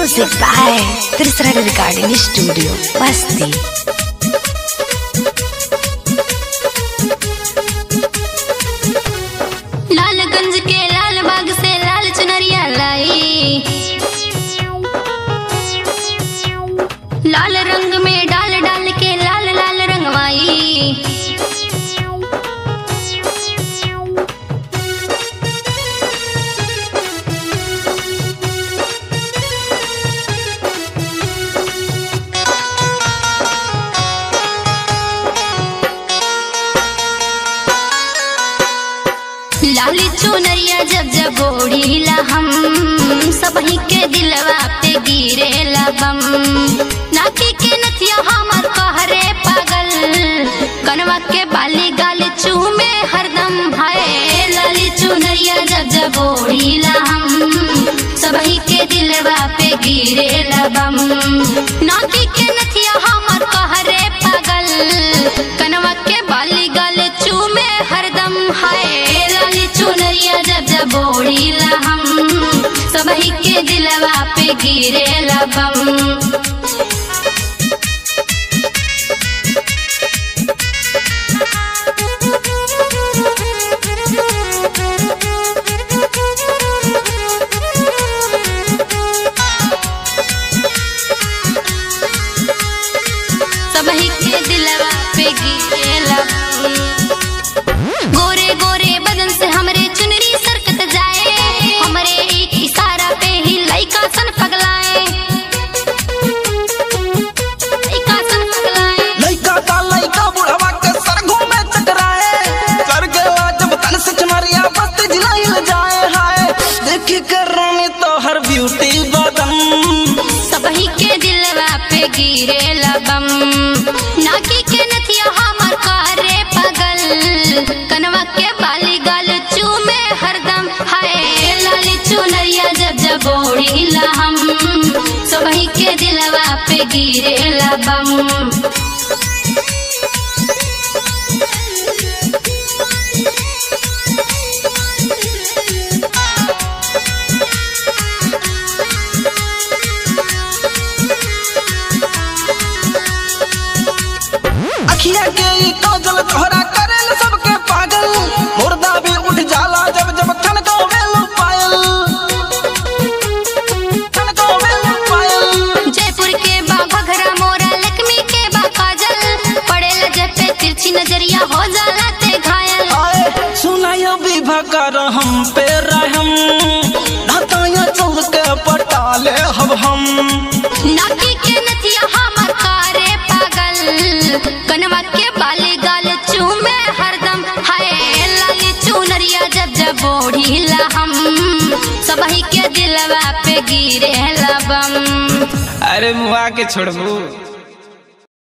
Music by Trisharan recording studio Basti. लाल रंग में डाल डाल के लाल लाल रंगवाई, लाली चुनरिया जब जब ओढ़ीला हम सबही के दिलवा पे गिरेला बम। गिरेला बम नाकी के नथिया हमर कहरे पागल, कनवा के बाली गल चूमे हरदम हाय। लाली चुनरिया जब जब ओढ़ीला हम सबही के दिलवा पे गिरेला बम। गोरे गोरे बदन से हमरे चुनरी सरकत जाए, हमरे एक इशारा पे ही लइका सन पगलाए, लइका सन पगलाए। लइका का लइका बुढ़वा के सरगों में टकराए, कर गया जब तन से चुनरिया बस्ती जिलाइल जाए हाय। देखी कर रानी तो हर ब्यूटी बदन सबही के दिलवा पे गिरेला बम। नाकी के नथिया हमर कारे पागल, कनवा के बाली गाल चूमे हरदम हाय। लाली चुनरिया जब जब ओढ़ीला हम सबही के दिलवा पे गिरेला बम। अखिया के ई काजल तोहरा करेल सबके पागल, मुर्दा भी उठ जाला जब जब ठनका में लुपायल, ठनका में लुपायल। जयपुर के बा घघरा मोरा लक्ष्मी के बा काजल, पड़ेला जब पे तिरछी नजरिया हो जाला ते घायल। आए सुनायो विभा कर हम पे रहम, नाताया चौक के पटाले हब हम। नाकी के नथिया हमर कारे पागल, कनवा के बाली गाल चूमे हरदम हाय। लाली चुनरिया जब जब ओढ़ीला हम सबही के दिलवा पे गिरेला बम। अरे मुआ के छोड़बू।